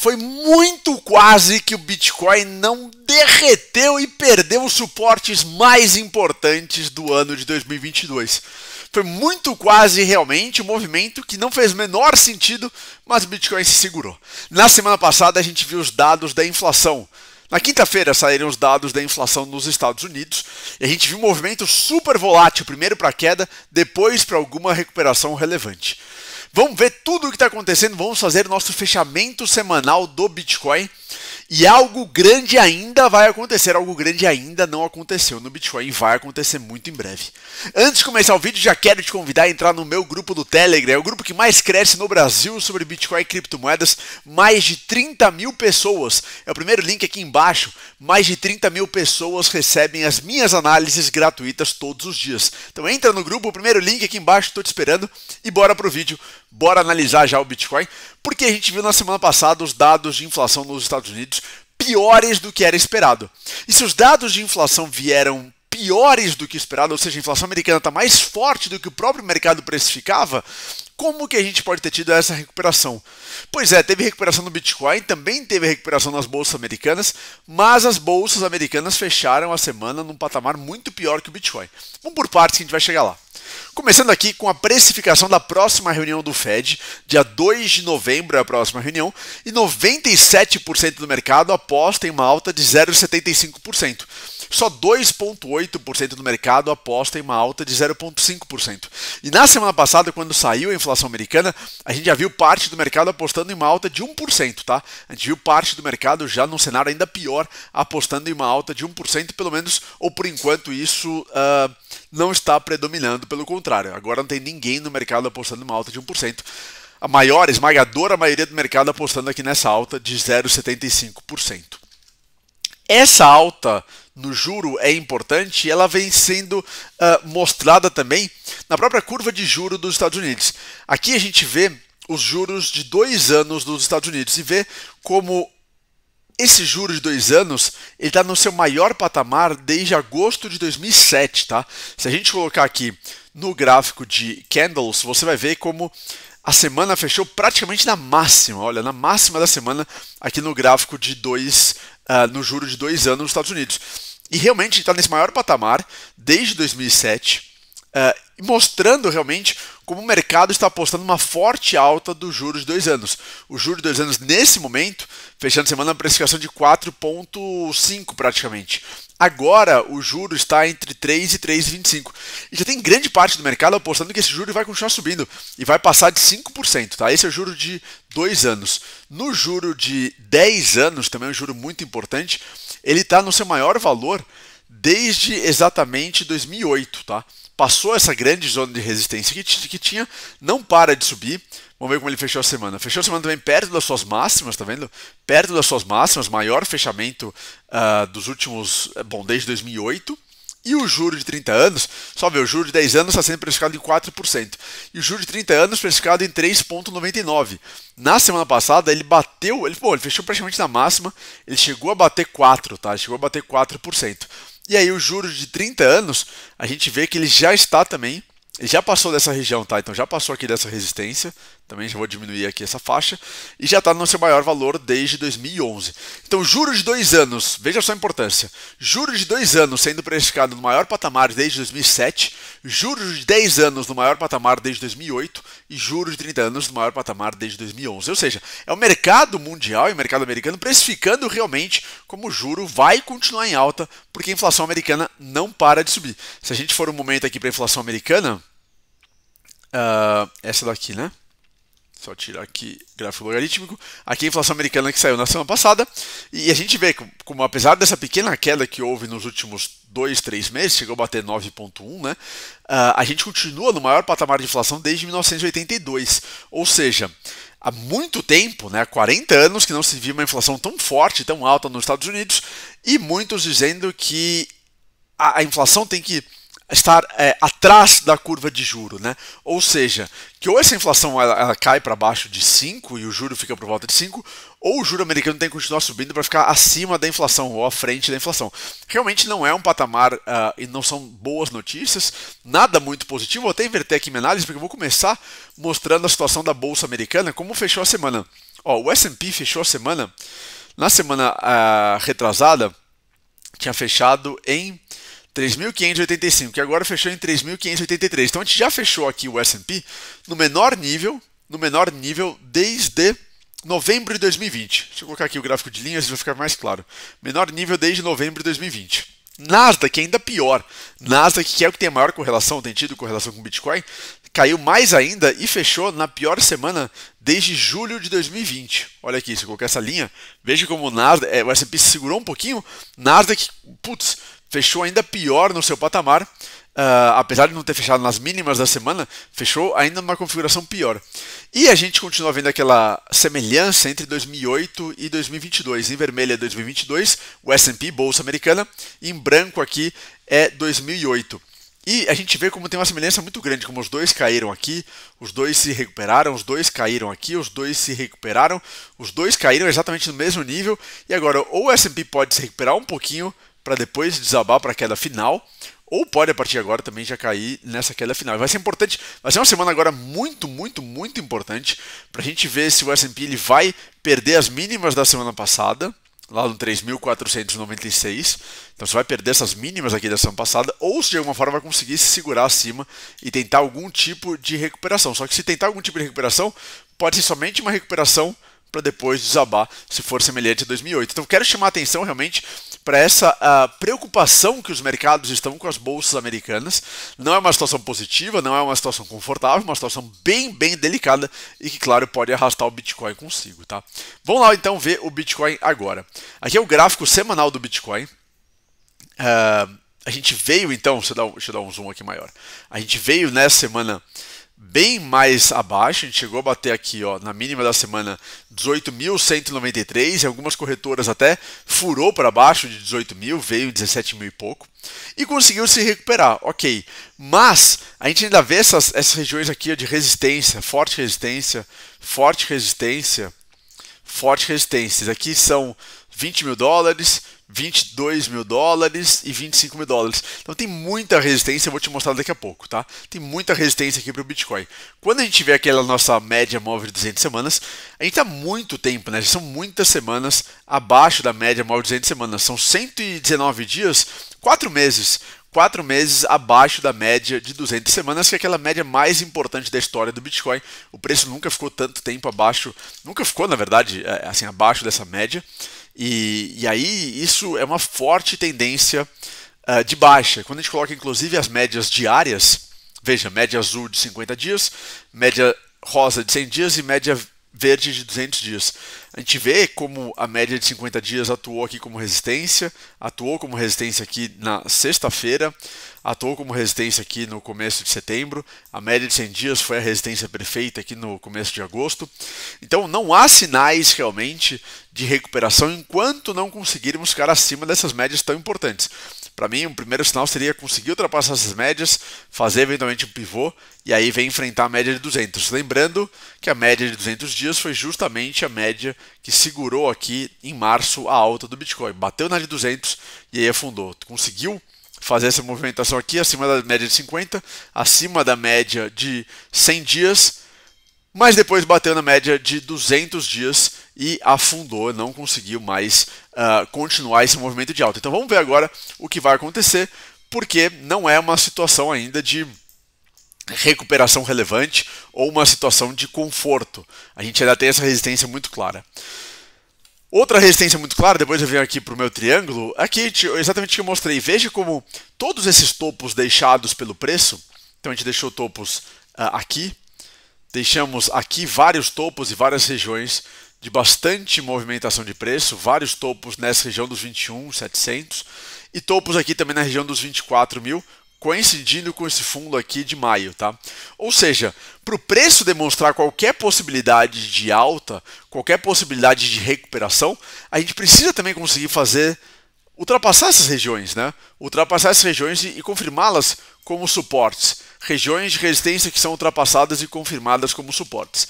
Foi muito quase que o Bitcoin não derreteu e perdeu os suportes mais importantes do ano de 2022. Foi muito quase realmente um movimento que não fez o menor sentido, mas o Bitcoin se segurou. Na semana passada a gente viu os dados da inflação. Na quinta-feira saíram os dados da inflação nos Estados Unidos e a gente viu um movimento super volátil, primeiro para a queda, depois para alguma recuperação relevante. Vamos ver tudo o que está acontecendo, vamos fazer nosso fechamento semanal do Bitcoin e algo grande ainda vai acontecer, algo grande ainda não aconteceu no Bitcoin e vai acontecer muito em breve. Antes de começar o vídeo, já quero te convidar a entrar no meu grupo do Telegram, é o grupo que mais cresce no Brasil sobre Bitcoin e criptomoedas, mais de 30 mil pessoas, é o primeiro link aqui embaixo, mais de 30 mil pessoas recebem as minhas análises gratuitas todos os dias. Então entra no grupo, o primeiro link aqui embaixo, estou te esperando e bora pro vídeo. Bora analisar já o Bitcoin, porque a gente viu na semana passada os dados de inflação nos Estados Unidos piores do que era esperado. E se os dados de inflação vieram piores do que esperado, ou seja, a inflação americana está mais forte do que o próprio mercado precificava, como que a gente pode ter tido essa recuperação? Pois é, teve recuperação no Bitcoin, também teve recuperação nas bolsas americanas, mas as bolsas americanas fecharam a semana num patamar muito pior que o Bitcoin. Vamos por partes que a gente vai chegar lá. Começando aqui com a precificação da próxima reunião do FED, dia 2 de novembro é a próxima reunião, e 97% do mercado aposta em uma alta de 0,75%. Só 2,8% do mercado aposta em uma alta de 0,5%. E na semana passada, quando saiu a inflação americana, a gente já viu parte do mercado apostando em uma alta de 1%, tá? A gente viu parte do mercado já num cenário ainda pior, apostando em uma alta de 1%, pelo menos, ou por enquanto isso não está predominando, pelo contrário. Agora não tem ninguém no mercado apostando em uma alta de 1%. A maior, esmagadora maioria do mercado apostando aqui nessa alta de 0,75%. Essa alta no juro é importante, ela vem sendo mostrada também na própria curva de juro dos Estados Unidos. Aqui a gente vê os juros de 2 anos dos Estados Unidos e vê como esse juro de 2 anos está no seu maior patamar desde agosto de 2007. Tá? Se a gente colocar aqui no gráfico de candles, você vai ver como a semana fechou praticamente na máxima. Olha, na máxima da semana aqui no gráfico de no juro de 2 anos nos Estados Unidos. E realmente a gente está nesse maior patamar desde 2007, mostrando realmente como o mercado está apostando uma forte alta do juro de 2 anos. O juro de 2 anos nesse momento, fechando a semana, uma precificação de 4,5 praticamente. Agora o juro está entre 3 e 3,25. E já tem grande parte do mercado apostando que esse juro vai continuar subindo e vai passar de 5%. Tá? Esse é o juro de 2 anos. No juro de 10 anos, também é um juro muito importante, ele está no seu maior valor desde exatamente 2008. Tá? Passou essa grande zona de resistência que tinha, não para de subir. Vamos ver como ele fechou a semana. Fechou a semana também perto das suas máximas, tá vendo? Perto das suas máximas, maior fechamento dos últimos, desde 2008. E o juro de 30 anos, só ver, o juro de 10 anos está sendo precificado em 4%. E o juro de 30 anos precificado em 3,99%. Na semana passada ele bateu, ele fechou praticamente na máxima, ele chegou a bater 4%, tá? Ele chegou a bater 4%. E aí o juro de 30 anos, a gente vê que ele já está também, ele já passou dessa região, tá? Então já passou aqui dessa resistência, também já vou diminuir aqui essa faixa, e já está no seu maior valor desde 2011. Então juro de 2 anos, veja só a importância, juro de 2 anos sendo precificado no maior patamar desde 2007, juro de 10 anos no maior patamar desde 2008, e juro de 30 anos no maior patamar desde 2011. Ou seja, é o mercado mundial e o mercado americano precificando realmente como o juro vai continuar em alta, porque a inflação americana não para de subir. Se a gente for um momento aqui para a inflação americana, essa daqui, né? Só tirar aqui gráfico logarítmico. Aqui a inflação americana que saiu na semana passada. E a gente vê como apesar dessa pequena queda que houve nos últimos 2-3 meses, chegou a bater 9,1, né? A gente continua no maior patamar de inflação desde 1982. Ou seja, há muito tempo, né, há 40 anos que não se via uma inflação tão forte, tão alta nos Estados Unidos. E muitos dizendo que a inflação tem que estar atrás da curva de juro, né? Ou seja, que ou essa inflação ela cai para baixo de 5 e o juro fica por volta de 5, ou o juro americano tem que continuar subindo para ficar acima da inflação ou à frente da inflação. Realmente não é um patamar e não são boas notícias, nada muito positivo. Vou até inverter aqui minha análise porque eu vou começar mostrando a situação da bolsa americana, como fechou a semana. Ó, o S&P fechou a semana, na semana retrasada, tinha fechado em 3.585, que agora fechou em 3.583. Então a gente já fechou aqui o S&P no menor nível desde novembro de 2020. Deixa eu colocar aqui o gráfico de linhas, vai ficar mais claro. Menor nível desde novembro de 2020. NASDAQ ainda pior. NASDAQ, que é o que tem a maior correlação, tem tido correlação com o Bitcoin, caiu mais ainda e fechou na pior semana desde julho de 2020. Olha aqui, se eu colocar essa linha, veja como o Nasdaq, o S&P se segurou um pouquinho, Nasdaq, putz, fechou ainda pior no seu patamar, apesar de não ter fechado nas mínimas da semana, fechou ainda numa configuração pior. E a gente continua vendo aquela semelhança entre 2008 e 2022. Em vermelho é 2022, o S&P, Bolsa Americana, e em branco aqui é 2008. E a gente vê como tem uma semelhança muito grande, como os dois caíram aqui, os dois se recuperaram, os dois caíram aqui, os dois se recuperaram, os dois caíram exatamente no mesmo nível. E agora, ou o S&P pode se recuperar um pouquinho para depois desabar para a queda final, ou pode, a partir de agora, também já cair nessa queda final. Vai ser importante, vai ser uma semana agora muito importante para a gente ver se o S&P ele vai perder as mínimas da semana passada, lá no 3.496, então você vai perder essas mínimas aqui da semana passada, ou se de alguma forma vai conseguir se segurar acima e tentar algum tipo de recuperação. Só que se tentar algum tipo de recuperação, pode ser somente uma recuperação para depois desabar, se for semelhante a 2008. Então quero chamar a atenção realmente para essa preocupação que os mercados estão com as bolsas americanas. Não é uma situação positiva, não é uma situação confortável, uma situação bem delicada e que, claro, pode arrastar o Bitcoin consigo, tá? Vamos lá, então, ver o Bitcoin agora. Aqui é o gráfico semanal do Bitcoin. A gente veio, então, deixa eu dar um zoom aqui maior. A gente veio nessa semana bem mais abaixo, a gente chegou a bater aqui, ó, na mínima da semana 18.193, e algumas corretoras até furou para baixo de 18 mil, veio 17 mil e pouco, e conseguiu se recuperar, ok. Mas a gente ainda vê essas regiões aqui de resistência, forte resistência, forte resistência, forte resistência. Aqui são 20 mil dólares, 22 mil dólares e 25 mil dólares. Então tem muita resistência, eu vou te mostrar daqui a pouco, tá? Tem muita resistência aqui para o Bitcoin. Quando a gente vê aquela nossa média móvel de 200 semanas, a gente está muito tempo, né? São muitas semanas abaixo da média móvel de 200 semanas. São 119 dias, 4 meses. 4 meses abaixo da média de 200 semanas, que é aquela média mais importante da história do Bitcoin. O preço nunca ficou tanto tempo abaixo, nunca ficou, na verdade, assim, abaixo dessa média. E aí isso é uma forte tendência de baixa. Quando a gente coloca, inclusive, as médias diárias, veja, média azul de 50 dias, média rosa de 100 dias e média verde de 200 dias. A gente vê como a média de 50 dias atuou aqui como resistência, atuou como resistência aqui na sexta-feira, atuou como resistência aqui no começo de setembro, a média de 100 dias foi a resistência perfeita aqui no começo de agosto. Então não há sinais realmente de recuperação enquanto não conseguirmos ficar acima dessas médias tão importantes. Para mim, o primeiro sinal seria conseguir ultrapassar essas médias, fazer eventualmente um pivô e aí vem enfrentar a média de 200. Lembrando que a média de 200 dias foi justamente a média que segurou aqui em março a alta do Bitcoin. Bateu na de 200 e aí afundou. Conseguiu fazer essa movimentação aqui acima da média de 50, acima da média de 100 dias, mas depois bateu na média de 200 dias e afundou, não conseguiu mais continuar esse movimento de alta. Então vamos ver agora o que vai acontecer, porque não é uma situação ainda de recuperação relevante ou uma situação de conforto. A gente ainda tem essa resistência muito clara. Outra resistência muito clara, depois eu venho aqui para o meu triângulo, aqui exatamente o que eu mostrei. Veja como todos esses topos deixados pelo preço, então a gente deixou topos aqui, deixamos aqui vários topos e várias regiões de bastante movimentação de preço, vários topos nessa região dos 21.700 e topos aqui também na região dos 24.000, coincidindo com esse fundo aqui de maio, tá? Ou seja, para o preço demonstrar qualquer possibilidade de alta, qualquer possibilidade de recuperação, a gente precisa também conseguir ultrapassar essas regiões, né? Ultrapassar essas regiões e confirmá-las como suportes. Regiões de resistência que são ultrapassadas e confirmadas como suportes.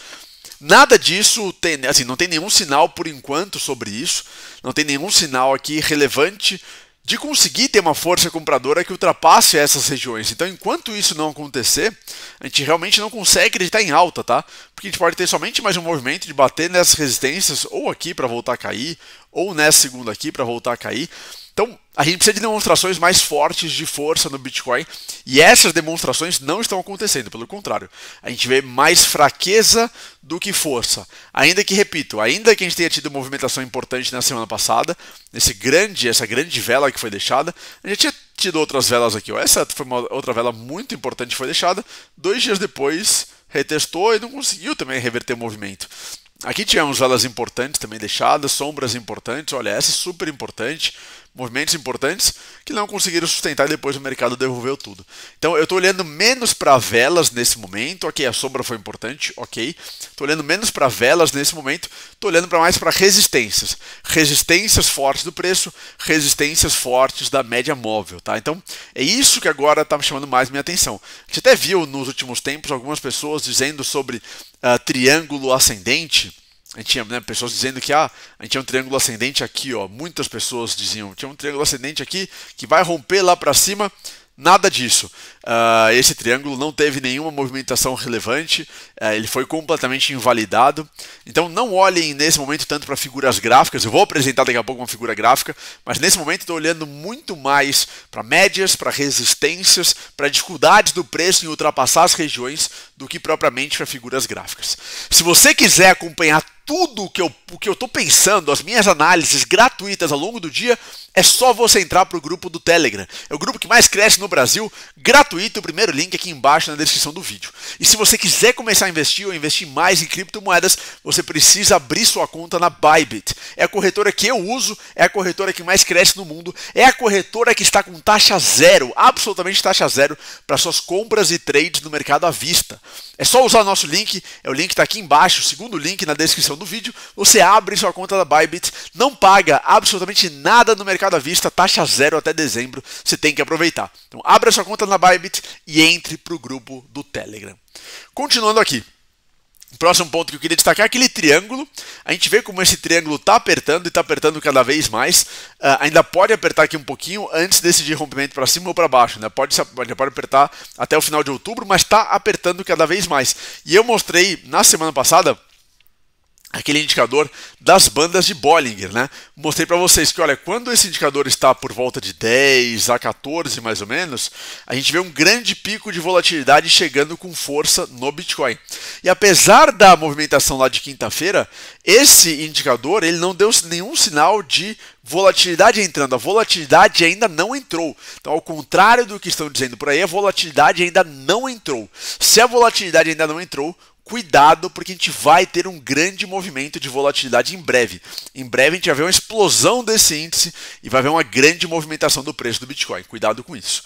Nada disso tem, assim, não tem nenhum sinal por enquanto sobre isso, não tem nenhum sinal aqui relevante de conseguir ter uma força compradora que ultrapasse essas regiões. Então, enquanto isso não acontecer, a gente realmente não consegue acreditar em alta, tá? Porque a gente pode ter somente mais um movimento de bater nessas resistências, ou aqui para voltar a cair, ou nessa segunda aqui para voltar a cair. Então, a gente precisa de demonstrações mais fortes de força no Bitcoin, e essas demonstrações não estão acontecendo, pelo contrário. A gente vê mais fraqueza do que força. Ainda que, repito, ainda que a gente tenha tido movimentação importante na semana passada, essa grande vela que foi deixada, a gente tinha tido outras velas aqui. Ó. Essa foi uma outra vela muito importante que foi deixada, 2 dias depois retestou e não conseguiu também reverter o movimento. Aqui tivemos velas importantes também deixadas, sombras importantes, olha, essa é super importante, movimentos importantes que não conseguiram sustentar e depois o mercado devolveu tudo. Então eu estou olhando menos para velas nesse momento, ok, a sombra foi importante, ok, estou olhando menos para velas nesse momento, estou olhando mais para resistências, resistências fortes do preço, resistências fortes da média móvel, tá? Então é isso que agora está me chamando mais minha atenção. A gente até viu nos últimos tempos algumas pessoas dizendo sobre triângulo ascendente. A gente tinha, né, pessoas dizendo que a gente tinha um triângulo ascendente aqui, ó. Muitas pessoas diziam que tinha um triângulo ascendente aqui que vai romper lá para cima. Nada disso. Esse triângulo não teve nenhuma movimentação relevante, ele foi completamente invalidado. Então não olhem nesse momento tanto para figuras gráficas, eu vou apresentar daqui a pouco uma figura gráfica, mas nesse momento estou olhando muito mais para médias, para resistências, para dificuldades do preço em ultrapassar as regiões do que propriamente para figuras gráficas. Se você quiser acompanhar tudo o que eu estou pensando, as minhas análises gratuitas ao longo do dia, é só você entrar para o grupo do Telegram. É o grupo que mais cresce no Brasil, gratuito, o primeiro link aqui embaixo na descrição do vídeo. E se você quiser começar a investir ou investir mais em criptomoedas, você precisa abrir sua conta na Bybit. É a corretora que eu uso, é a corretora que mais cresce no mundo, é a corretora que está com taxa zero, absolutamente taxa zero, para suas compras e trades no mercado à vista. É só usar o nosso link, é o link que está aqui embaixo, o segundo link na descrição do vídeo, você abre sua conta da Bybit, não paga absolutamente nada no mercado à vista, taxa zero até dezembro, você tem que aproveitar. Então abra sua conta na Bybit e entre para o grupo do Telegram. Continuando aqui, o próximo ponto que eu queria destacar é aquele triângulo. A gente vê como esse triângulo está apertando e está apertando cada vez mais. Ainda pode apertar aqui um pouquinho antes desse de rompimento para cima ou para baixo, né? Pode apertar até o final de outubro, mas está apertando cada vez mais. E eu mostrei na semana passada aquele indicador das bandas de Bollinger, né? Mostrei para vocês que, olha, quando esse indicador está por volta de 10 a 14, mais ou menos, a gente vê um grande pico de volatilidade chegando com força no Bitcoin. E apesar da movimentação lá de quinta-feira, esse indicador ele não deu nenhum sinal de volatilidade entrando, a volatilidade ainda não entrou. Então, ao contrário do que estão dizendo por aí, a volatilidade ainda não entrou. Se a volatilidade ainda não entrou, cuidado, porque a gente vai ter um grande movimento de volatilidade em breve. Em breve a gente vai ver uma explosão desse índice e vai ver uma grande movimentação do preço do Bitcoin. Cuidado com isso.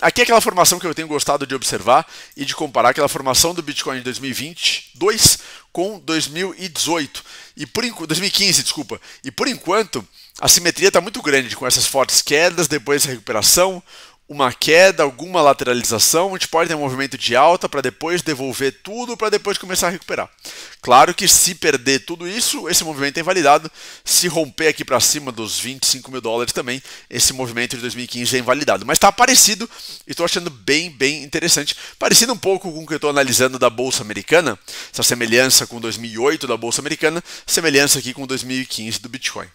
Aqui é aquela formação que eu tenho gostado de observar e de comparar, aquela formação do Bitcoin de 2022 com 2018 e por 2015, desculpa. E por enquanto a simetria está muito grande, com essas fortes quedas, depois a recuperação, uma queda, alguma lateralização, a gente pode ter um movimento de alta para depois devolver tudo, para depois começar a recuperar. Claro que se perder tudo isso, esse movimento é invalidado. Se romper aqui para cima dos 25 mil dólares também, esse movimento de 2015 é invalidado. Mas está parecido e estou achando bem interessante. Parecido um pouco com o que eu estou analisando da Bolsa Americana, essa semelhança com 2008 da Bolsa Americana, semelhança aqui com 2015 do Bitcoin.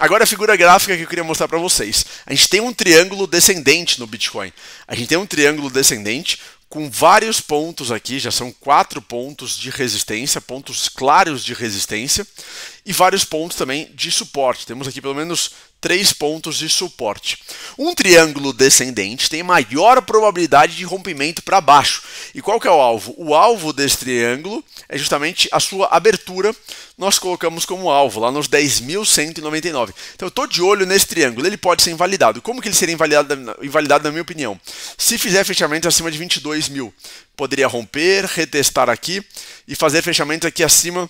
Agora a figura gráfica que eu queria mostrar para vocês. A gente tem um triângulo descendente no Bitcoin. A gente tem um triângulo descendente com vários pontos aqui, já são 4 pontos de resistência, pontos claros de resistência, e vários pontos também de suporte. Temos aqui pelo menos 3 pontos de suporte. Um triângulo descendente tem maior probabilidade de rompimento para baixo. E qual que é o alvo? O alvo desse triângulo é justamente a sua abertura. Nós colocamos como alvo lá nos 10.199. Então eu estou de olho nesse triângulo, ele pode ser invalidado. Como que ele seria invalidado na minha opinião? Se fizer fechamento acima de 22 mil, poderia romper, retestar aqui e fazer fechamento aqui acima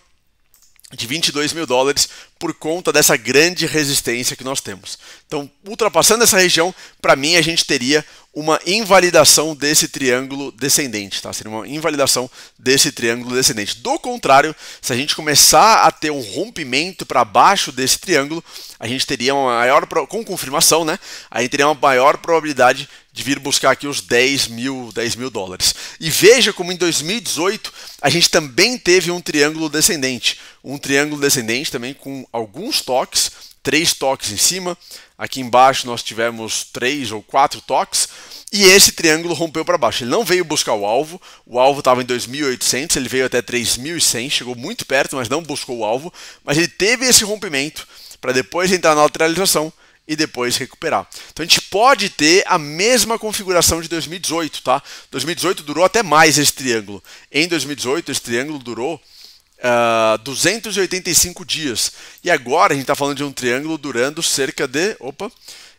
de 22 mil dólares por conta dessa grande resistência que nós temos. Então, ultrapassando essa região, para mim, a gente teria uma invalidação desse triângulo descendente, tá? Seria uma invalidação desse triângulo descendente. Do contrário, se a gente começar a ter um rompimento para baixo desse triângulo, a gente teria uma maior, com confirmação, né? A gente teria uma maior probabilidade de vir buscar aqui os 10 mil dólares. E veja como em 2018 a gente também teve um triângulo descendente também com alguns toques, 3 toques em cima, aqui embaixo nós tivemos 3 ou 4 toques, e esse triângulo rompeu para baixo. Ele não veio buscar o alvo estava em 2.800, ele veio até 3.100, chegou muito perto, mas não buscou o alvo, mas ele teve esse rompimento para depois entrar na lateralização e depois recuperar. Então a gente pode ter a mesma configuração de 2018, tá? 2018 durou até mais esse triângulo. Em 2018 esse triângulo durou 285 dias. E agora a gente está falando de um triângulo durando cerca de,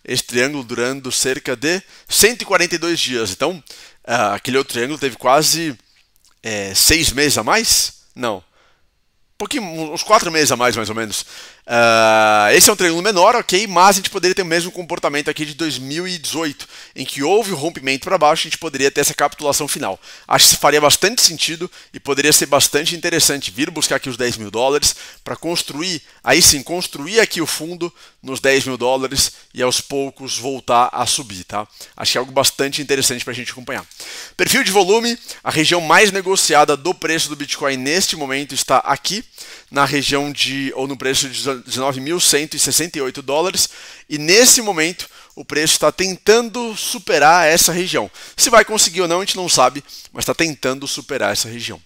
esse triângulo durando cerca de 142 dias. Então aquele outro triângulo teve quase 6 meses a mais? Não. Uns 4 meses a mais ou menos. Esse é um triângulo menor, ok, mas a gente poderia ter o mesmo comportamento aqui de 2018, em que houve o rompimento para baixo, a gente poderia ter essa capitulação final. Acho que faria bastante sentido e poderia ser bastante interessante vir buscar aqui os 10 mil dólares para construir, aí sim, construir aqui o fundo nos 10 mil dólares e aos poucos voltar a subir, tá? Acho que é algo bastante interessante para a gente acompanhar. Perfil de volume, a região mais negociada do preço do Bitcoin neste momento está aqui, na região de, ou no preço de 19.168 dólares, e nesse momento o preço está tentando superar essa região. Se vai conseguir ou não, a gente não sabe, mas está tentando superar essa região.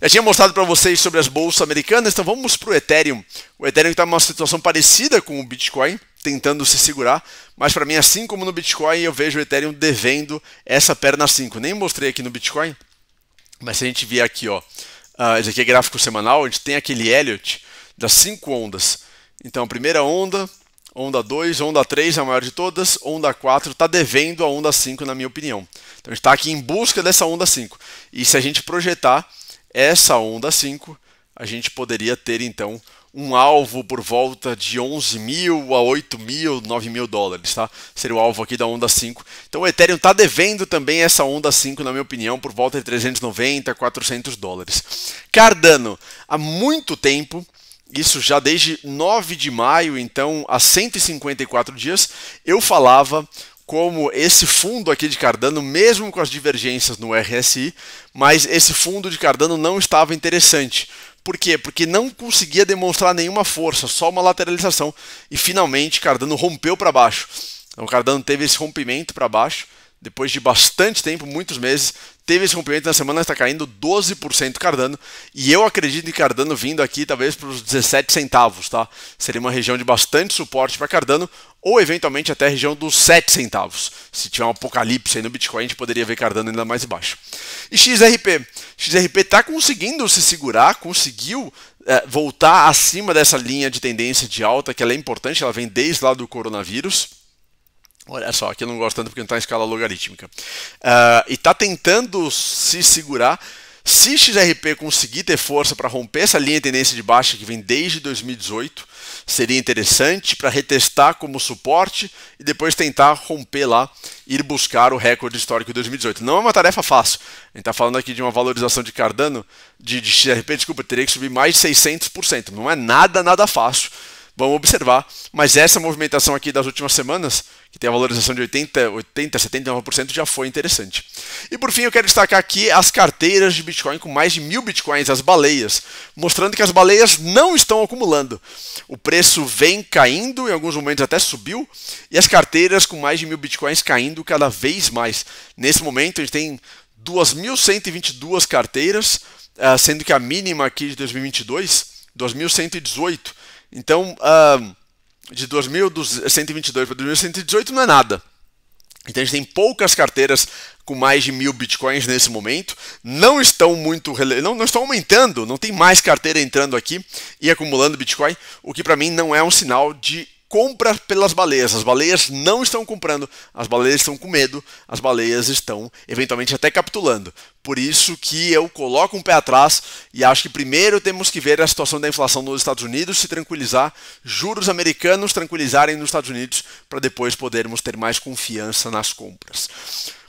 Já tinha mostrado para vocês sobre as bolsas americanas, então vamos para o Ethereum. O Ethereum está em uma situação parecida com o Bitcoin, tentando se segurar, mas para mim, assim como no Bitcoin, eu vejo o Ethereum devendo essa perna 5. Nem mostrei aqui no Bitcoin, mas se a gente vier aqui, ó, esse aqui é gráfico semanal, a gente tem aquele Elliot das 5 ondas. Então, primeira onda, onda 2, onda 3 é a maior de todas, onda 4 está devendo a onda 5, na minha opinião. Então, a gente está aqui em busca dessa onda 5. E se a gente projetar essa onda 5, a gente poderia ter, então, um alvo por volta de 11 mil a 8 mil, 9 mil dólares, tá? Seria o alvo aqui da onda 5. Então o Ethereum está devendo também essa onda 5, na minha opinião, por volta de 390 a 400 dólares. Cardano, há muito tempo, isso já desde 9 de maio, então há 154 dias, eu falava como esse fundo aqui de Cardano, mesmo com as divergências no RSI, mas esse fundo de Cardano não estava interessante. Por quê? Porque não conseguia demonstrar nenhuma força, só uma lateralização. E finalmente Cardano rompeu para baixo. Então Cardano teve esse rompimento para baixo, depois de bastante tempo, muitos meses, teve esse rompimento na semana, está caindo 12% Cardano. E eu acredito em Cardano vindo aqui talvez para os 17 centavos, tá? Seria uma região de bastante suporte para Cardano, ou eventualmente até a região dos 7 centavos. Se tiver um apocalipse aí no Bitcoin, a gente poderia ver Cardano ainda mais baixo. E XRP. XRP está conseguindo se segurar, conseguiu voltar acima dessa linha de tendência de alta, que ela é importante, ela vem desde lá do coronavírus. Olha só, aqui eu não gosto tanto porque não está em escala logarítmica. E está tentando se segurar. Se XRP conseguir ter força para romper essa linha de tendência de baixa que vem desde 2018, seria interessante para retestar como suporte e depois tentar romper lá, ir buscar o recorde histórico de 2018. Não é uma tarefa fácil. A gente está falando aqui de uma valorização de Cardano, de XRP, desculpa, teria que subir mais de 600%. Não é nada fácil. Vamos observar, mas essa movimentação aqui das últimas semanas, que tem a valorização de 79%, já foi interessante. E por fim, eu quero destacar aqui as carteiras de Bitcoin com mais de 1000 Bitcoins, as baleias, mostrando que as baleias não estão acumulando. O preço vem caindo, em alguns momentos até subiu, e as carteiras com mais de 1000 Bitcoins caindo cada vez mais. Nesse momento, a gente tem 2.122 carteiras, sendo que a mínima aqui de 2022, 2.118. Então, de 2.122 para 2.118 não é nada. Então, a gente tem poucas carteiras com mais de 1000 Bitcoins nesse momento. Não estão muito não estão aumentando, não tem mais carteira entrando aqui e acumulando Bitcoin, o que para mim não é um sinal de compra pelas baleias. As baleias não estão comprando, as baleias estão com medo, as baleias estão eventualmente até capitulando. Por isso que eu coloco um pé atrás e acho que primeiro temos que ver a situação da inflação nos Estados Unidos se tranquilizar, juros americanos tranquilizarem nos Estados Unidos para depois podermos ter mais confiança nas compras.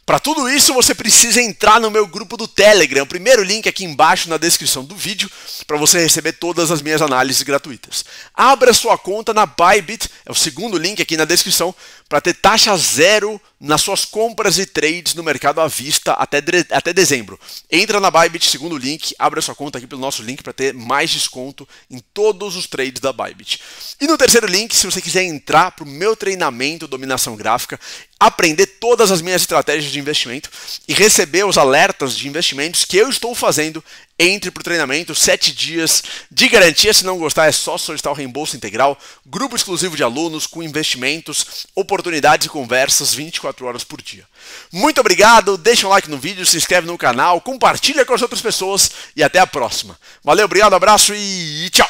Para tudo isso, você precisa entrar no meu grupo do Telegram, o primeiro link aqui embaixo na descrição do vídeo, para você receber todas as minhas análises gratuitas. Abra sua conta na Bybit, é o segundo link aqui na descrição, para ter taxa zero nas suas compras e trades no mercado à vista até dezembro. Entra na Bybit, segundo link, abra sua conta aqui pelo nosso link para ter mais desconto em todos os trades da Bybit. E no terceiro link, se você quiser entrar para o meu treinamento Dominação Gráfica, aprender todas as minhas estratégias de investimento e receber os alertas de investimentos que eu estou fazendo, entre para o treinamento, 7 dias de garantia. Se não gostar, é só solicitar o reembolso integral, grupo exclusivo de alunos com investimentos, oportunidades e conversas 24 horas por dia. Muito obrigado, deixa um like no vídeo, se inscreve no canal, compartilha com as outras pessoas e até a próxima. Valeu, obrigado, abraço e tchau!